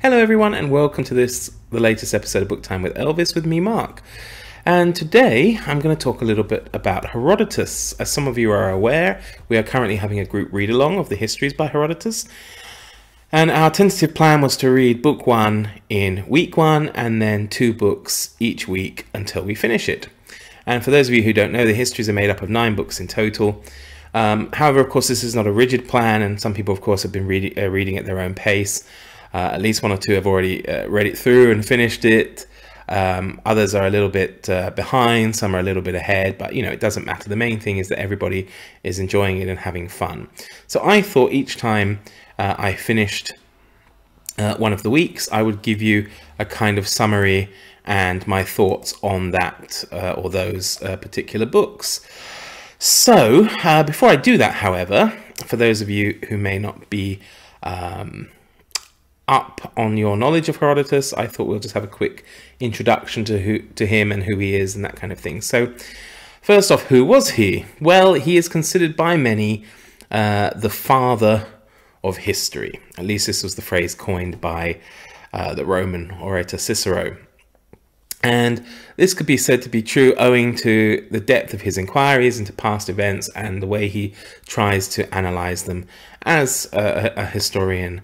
Hello everyone and welcome to the latest episode of Book Time with Elvis with me, Mark. And today I'm going to talk a little bit about Herodotus. As some of you are aware, we are currently having a group read-along of The Histories by Herodotus. And our tentative plan was to read book one in week one and then two books each week until we finish it. And for those of you who don't know, The Histories are made up of 9 books in total. However, of course, this is not a rigid plan, and some people, of course, have been reading at their own pace. At least one or two have already read it through and finished it. Others are a little bit behind, some are a little bit ahead, but, you know, it doesn't matter. The main thing is that everybody is enjoying it and having fun. So I thought each time I finished one of the weeks, I would give you a kind of summary and my thoughts on that or those particular books. So before I do that, however, for those of you who may not be up on your knowledge of Herodotus, I thought we'll just have a quick introduction to him and who he is and that kind of thing. So first off, who was he? Well, he is considered by many the father of history. At least this was the phrase coined by the Roman orator Cicero. And this could be said to be true owing to the depth of his inquiries into past events and the way he tries to analyze them as a historian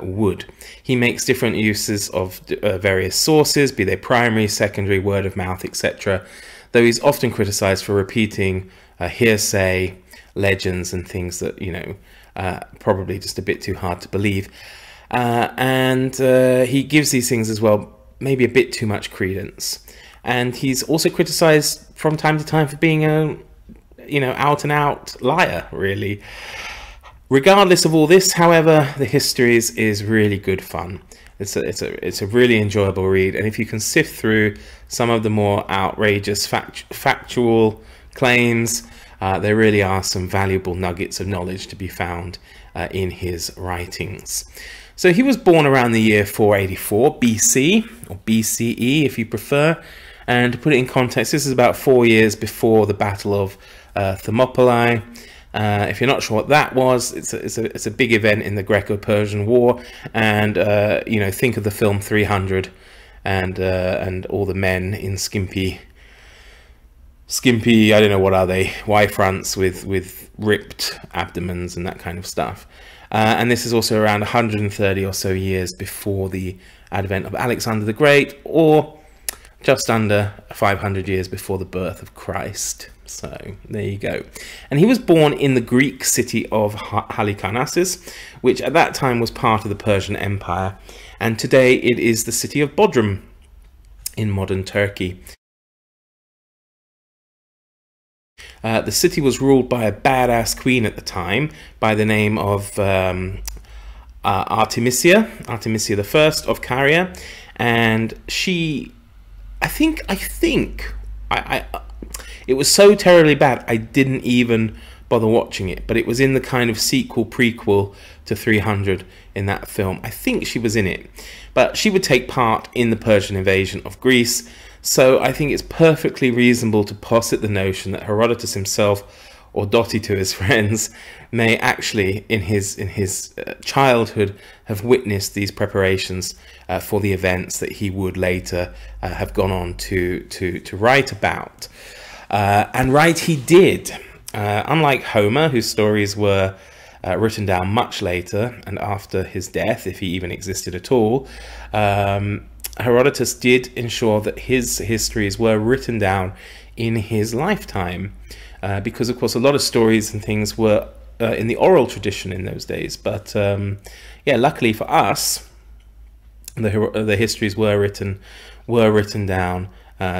would. He makes different uses of various sources, be they primary, secondary, word of mouth, etc., though he's often criticized for repeating hearsay, legends, and things that, you know, probably just a bit too hard to believe. And he gives these things as well maybe a bit too much credence. And he's also criticized from time to time for being a, you know, out-and-out liar, really. Regardless of all this, however, The Histories is really good fun. It's a really enjoyable read, and if you can sift through some of the more outrageous factual claims, there really are some valuable nuggets of knowledge to be found in his writings. So he was born around the year 484 BC, or BCE if you prefer. And to put it in context, this is about 4 years before the Battle of Thermopylae. If you're not sure what that was, it's a big event in the Greco-Persian War. And, you know, think of the film 300 and all the men in skimpy, I don't know, what are they, Y fronts with ripped abdomens and that kind of stuff. And this is also around 130 or so years before the advent of Alexander the Great, or just under 500 years before the birth of Christ. So there you go. And he was born in the Greek city of Halikarnassus, which at that time was part of the Persian Empire. And today it is the city of Bodrum in modern Turkey. The city was ruled by a badass queen at the time by the name of Artemisia I of Caria, and she, I think it was so terribly bad I didn't even bother watching it, but it was in the kind of sequel prequel to 300 in that film. I think she was in it, but she would take part in the Persian invasion of Greece. So I think it's perfectly reasonable to posit the notion that Herodotus himself, or Dotty to his friends, may actually in his childhood have witnessed these preparations for the events that he would later have gone on to write about. And right he did. Unlike Homer, whose stories were written down much later and after his death, if he even existed at all, Herodotus did ensure that his histories were written down in his lifetime, because of course a lot of stories and things were in the oral tradition in those days, but yeah, luckily for us the histories were written down,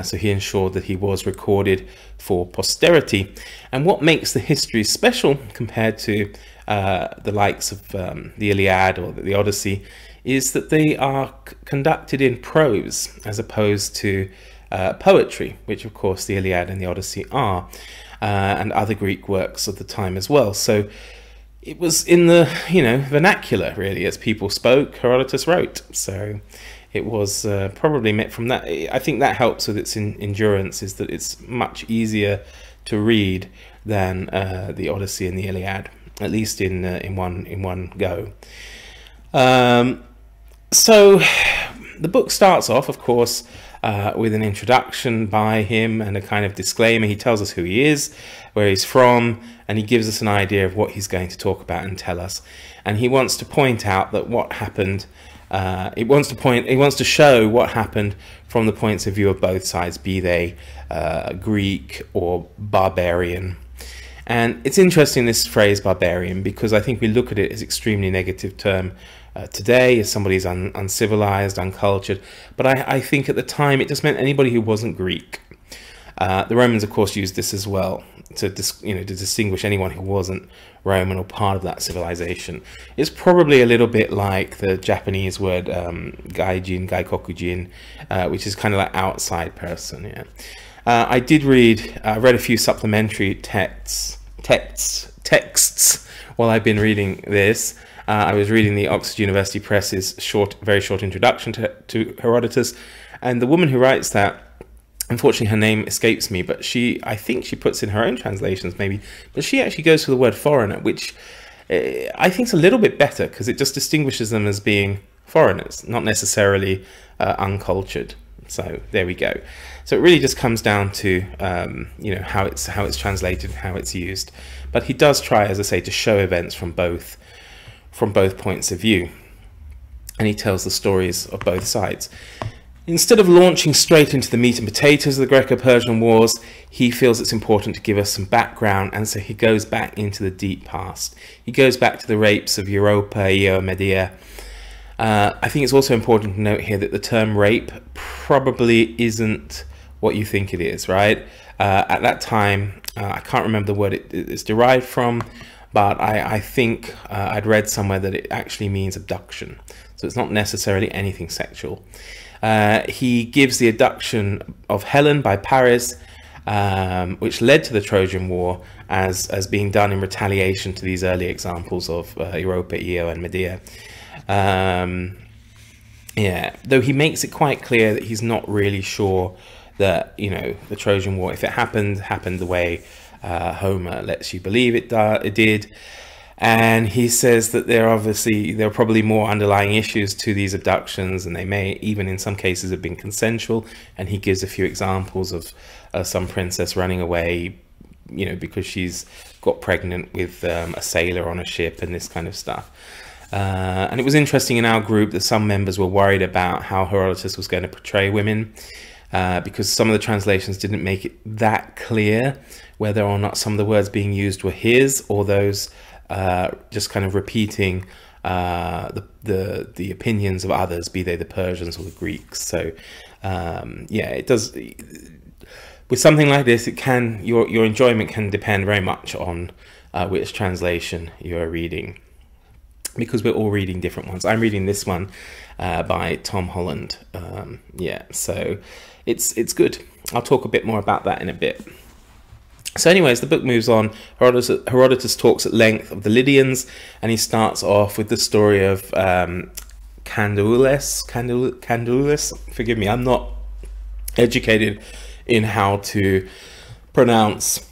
so he ensured that he was recorded for posterity. And what makes the histories special compared to the likes of the Iliad or the Odyssey is that they are conducted in prose as opposed to poetry, which of course the Iliad and the Odyssey are, and other Greek works of the time as well. So it was in the, you know, vernacular really. As people spoke, Herodotus wrote. So it was probably meant from that. I think that helps with its endurance, is that it's much easier to read than the Odyssey and the Iliad, at least in one go. So the book starts off, of course, with an introduction by him and a kind of disclaimer. He tells us who he is, where he's from, and he gives us an idea of what he's going to talk about and tell us. And he wants to point out that what happened, he wants to show what happened from the points of view of both sides, be they Greek or barbarian. And it's interesting, this phrase barbarian, because I think we look at it as an extremely negative term today, as somebody's uncivilized, uncultured. But I think at the time it just meant anybody who wasn't Greek. The Romans, of course, used this as well to to distinguish anyone who wasn't Roman or part of that civilization. It's probably a little bit like the Japanese word gaijin, gaikokujin, which is kind of like outside person. Yeah, I read a few supplementary texts while I've been reading this. I was reading the Oxford University Press's very short introduction to Herodotus, and the woman who writes that, unfortunately, her name escapes me, but she, I think she puts in her own translations maybe, but she actually goes for the word foreigner, which I think is a little bit better because it just distinguishes them as being foreigners, not necessarily uncultured. So there we go. So it really just comes down to how it's translated, how it's used. But he does try, as I say, to show events from both points of view, and he tells the stories of both sides. Instead of launching straight into the meat and potatoes of the Greco-Persian Wars, he feels it's important to give us some background, and so he goes back into the deep past. He goes back to the rapes of Europa, Io, Medea. I think it's also important to note here that the term rape probably isn't what you think it is, right? At that time, I can't remember the word it's derived from, but I think I'd read somewhere that it actually means abduction. So it's not necessarily anything sexual. He gives the abduction of Helen by Paris, which led to the Trojan War, as being done in retaliation to these early examples of Europa, Io, and Medea. Yeah, though he makes it quite clear that he's not really sure that, the Trojan War, if it happened the way Homer lets you believe it did. And he says that there are probably more underlying issues to these abductions, and they may even in some cases have been consensual. And he gives a few examples of some princess running away, because she's got pregnant with a sailor on a ship and this kind of stuff. And it was interesting in our group that some members were worried about how Herodotus was going to portray women, because some of the translations didn't make it that clear whether or not some of the words being used were his or those just kind of repeating the opinions of others, be they the Persians or the Greeks. So yeah, it does, with something like this, it can, your enjoyment can depend very much on which translation you're reading, because we're all reading different ones. I'm reading this one by Tom Holland. Yeah, so it's good. I'll talk a bit more about that in a bit. So anyways, the book moves on. Herodotus talks at length of the Lydians, and he starts off with the story of Candaules. Forgive me, I'm not educated in how to pronounce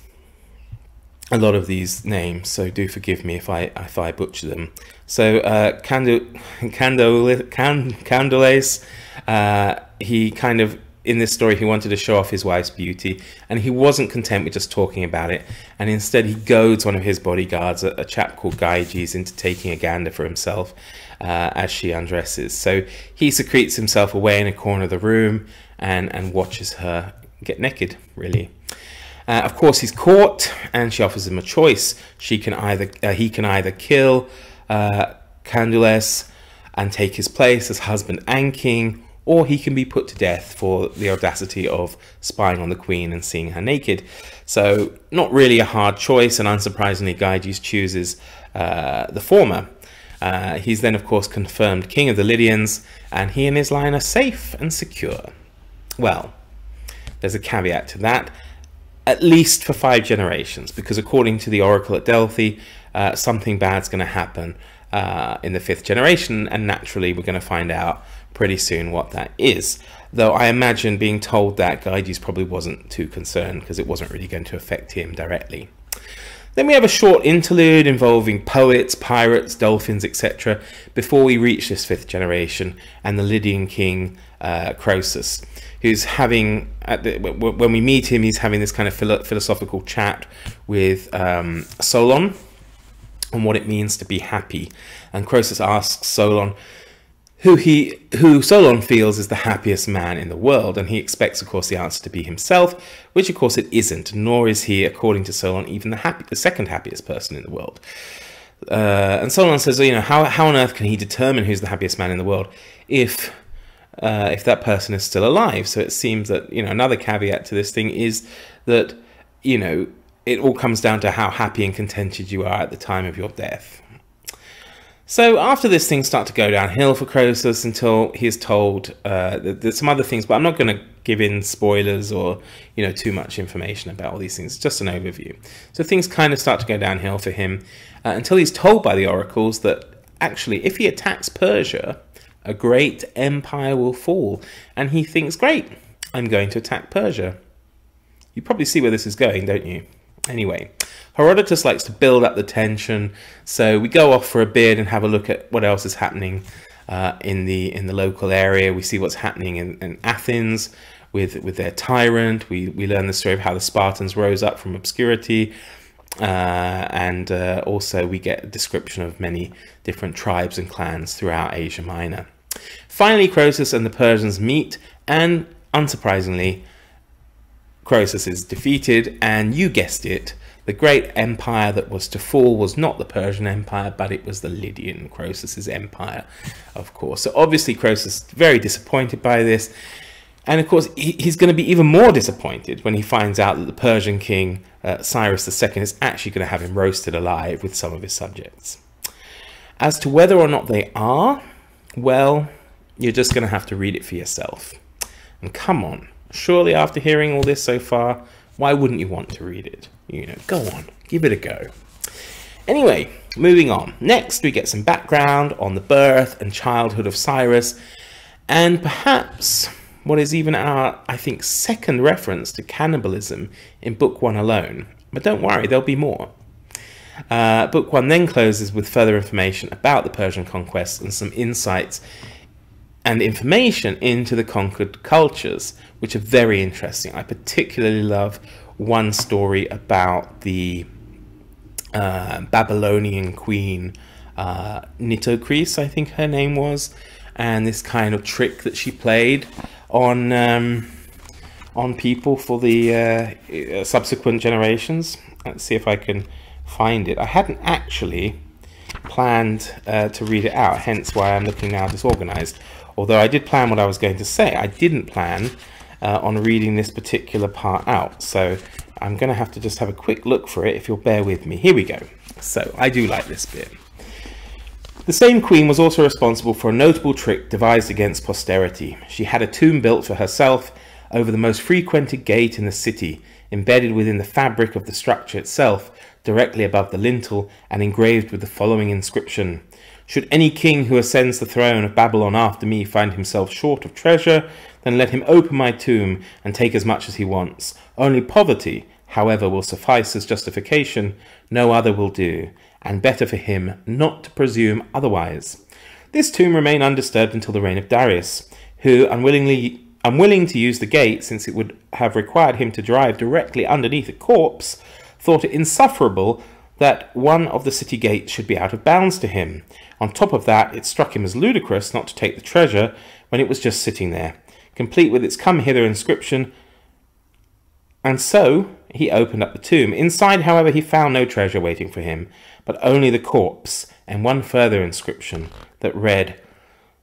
a lot of these names, so do forgive me if I butcher them. So Candaules, he kind of, in this story, he wanted to show off his wife's beauty, and he wasn't content with just talking about it. And instead, he goads one of his bodyguards, a chap called Gyges, into taking a gander for himself as she undresses. So he secretes himself away in a corner of the room and watches her get naked, really. Of course, he's caught, and she offers him a choice. He can either kill Candaules and take his place as husband and king, or he can be put to death for the audacity of spying on the queen and seeing her naked. So not really a hard choice, and unsurprisingly, Gyges chooses the former. He's then, of course, confirmed king of the Lydians, and he and his line are safe and secure. Well, there's a caveat to that, at least for 5 generations, because according to the oracle at Delphi, something bad's going to happen in the 5th generation, and naturally we're going to find out pretty soon what that is. Though I imagine being told that, Gyges probably wasn't too concerned, because it wasn't really going to affect him directly. Then we have a short interlude involving poets, pirates, dolphins, etc. before we reach this fifth generation and the Lydian king Croesus, who's having, when we meet him, he's having this kind of philosophical chat with Solon on what it means to be happy. And Croesus asks Solon who Solon feels is the happiest man in the world, and he expects, of course, the answer to be himself, which of course it isn't, nor is he, according to Solon, even the second happiest person in the world. And Solon says, you know, how on earth can he determine who's the happiest man in the world if that person is still alive? So it seems that, you know, another caveat to this thing is that, you know, it all comes down to how happy and contented you are at the time of your death. So after this, things start to go downhill for Croesus until he is told that there's some other things, but I'm not going to give in spoilers or, you know, too much information about all these things. It's just an overview. So things kind of start to go downhill for him until he's told by the oracles that actually, if he attacks Persia, a great empire will fall. And he thinks, great, I'm going to attack Persia. You probably see where this is going, don't you? Anyway, Herodotus likes to build up the tension, so we go off for a bit and have a look at what else is happening in the local area. We see what's happening in Athens with their tyrant. We learn the story of how the Spartans rose up from obscurity, and also we get a description of many different tribes and clans throughout Asia Minor. Finally, Croesus and the Persians meet, and unsurprisingly, Croesus is defeated, and you guessed it, the great empire that was to fall was not the Persian Empire, but it was the Lydian, Croesus's empire, of course. So obviously Croesus is very disappointed by this, and of course he's going to be even more disappointed when he finds out that the Persian king Cyrus II is actually going to have him roasted alive with some of his subjects. As to whether or not they are, well, you're just going to have to read it for yourself. And come on. Surely after hearing all this so far, why wouldn't you want to read it? You know, go on, give it a go. Anyway, moving on. Next, we get some background on the birth and childhood of Cyrus, and perhaps what is even our, I think, second reference to cannibalism in Book 1 alone. But don't worry, there'll be more. Book 1 then closes with further information about the Persian conquest and some insights and information into the conquered cultures, which are very interesting. I particularly love one story about the Babylonian queen Nitocris, I think her name was, and this kind of trick that she played on people for the subsequent generations. Let's see if I can find it. I hadn't actually planned to read it out, hence why I'm looking now disorganized. Although I did plan what I was going to say, I didn't plan on reading this particular part out. So I'm going to have to just have a quick look for it if you'll bear with me. Here we go. So I do like this bit. The same queen was also responsible for a notable trick devised against posterity. She had a tomb built for herself over the most frequented gate in the city, embedded within the fabric of the structure itself, directly above the lintel, and engraved with the following inscription. Should any king who ascends the throne of Babylon after me find himself short of treasure, then let him open my tomb and take as much as he wants. Only poverty, however, will suffice as justification, no other will do, and better for him not to presume otherwise. This tomb remained undisturbed until the reign of Darius, who, unwilling to use the gate, since it would have required him to drive directly underneath a corpse, thought it insufferable that one of the city gates should be out of bounds to him. On top of that, it struck him as ludicrous not to take the treasure when it was just sitting there, complete with its come hither inscription, and so he opened up the tomb. Inside, however, he found no treasure waiting for him, but only the corpse, and one further inscription that read,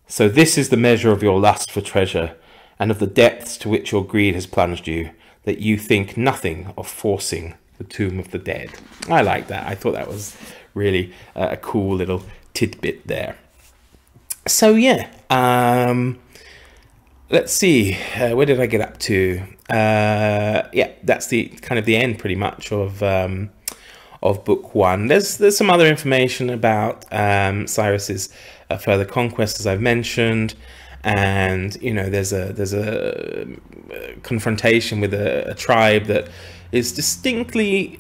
So this is the measure of your lust for treasure, and of the depths to which your greed has plunged you, that you think nothing of forcing the tomb of the dead. I like that. I thought that was really a cool little tidbit there. So yeah, let's see, where did I get up to? Yeah, that's the kind of the end pretty much of Book 1. There's some other information about Cyrus's further conquest, as I've mentioned, and you know, there's a confrontation with a tribe that is distinctly,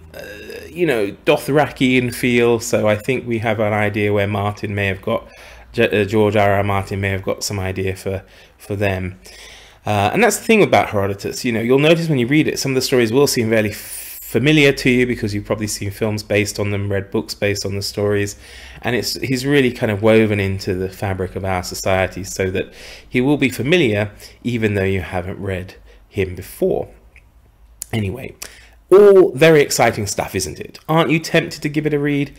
you know, Dothraki in feel. So I think we have an idea where Martin may have got, George R.R. Martin may have got some idea for them. And that's the thing about Herodotus. You know, you'll notice when you read it, some of the stories will seem fairly familiar to you because you've probably seen films based on them, read books based on the stories, and he's really kind of woven into the fabric of our society so that he will be familiar even though you haven't read him before. Anyway, all very exciting stuff, isn't it? Aren't you tempted to give it a read?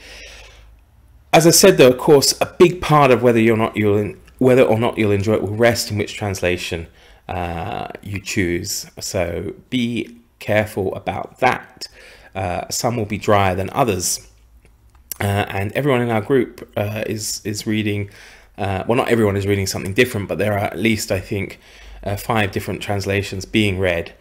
As I said, though, of course, a big part of whether or not you'll enjoy it will rest in which translation you choose. So be careful about that. Some will be drier than others, and everyone in our group is reading. Well, not everyone is reading something different, but there are at least, I think, 5 different translations being read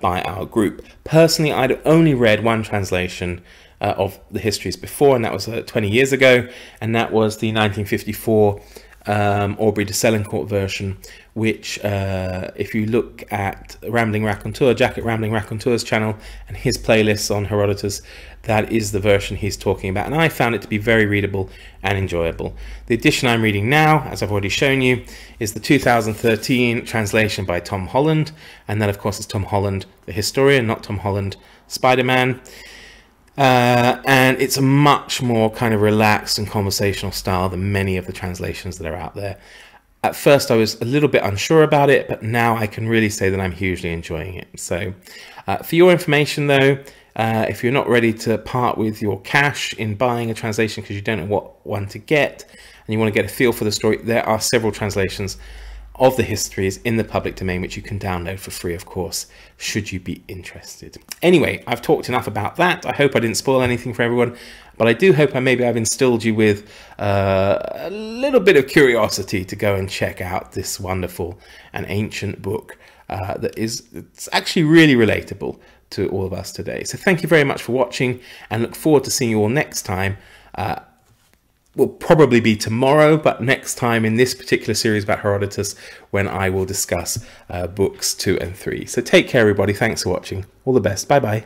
by our group. Personally, I'd only read one translation of the Histories before, and that was 20 years ago, and that was the 1954 Aubrey de Selincourt version, which if you look at Rambling Raconteur, Jack at Rambling Raconteur's channel and his playlists on Herodotus, that is the version he's talking about, and I found it to be very readable and enjoyable. The edition I'm reading now, as I've already shown you, is the 2013 translation by Tom Holland, and that of course is Tom Holland the historian, not Tom Holland Spider-Man. And it's a much more kind of relaxed and conversational style than many of the translations that are out there. At first I was a little bit unsure about it, but now I can really say that I'm hugely enjoying it. So for your information though, if you're not ready to part with your cash in buying a translation because you don't know what one to get and you want to get a feel for the story, there are several translations of the Histories in the public domain, which you can download for free, of course, should you be interested. Anyway, I've talked enough about that. I hope I didn't spoil anything for everyone, but I do hope maybe I've instilled you with a little bit of curiosity to go and check out this wonderful and ancient book that it's actually really relatable to all of us today. So thank you very much for watching, and look forward to seeing you all next time. Will probably be tomorrow, but next time in this particular series about Herodotus, when I will discuss books 2 and 3. So take care, everybody. Thanks for watching. All the best. Bye-bye.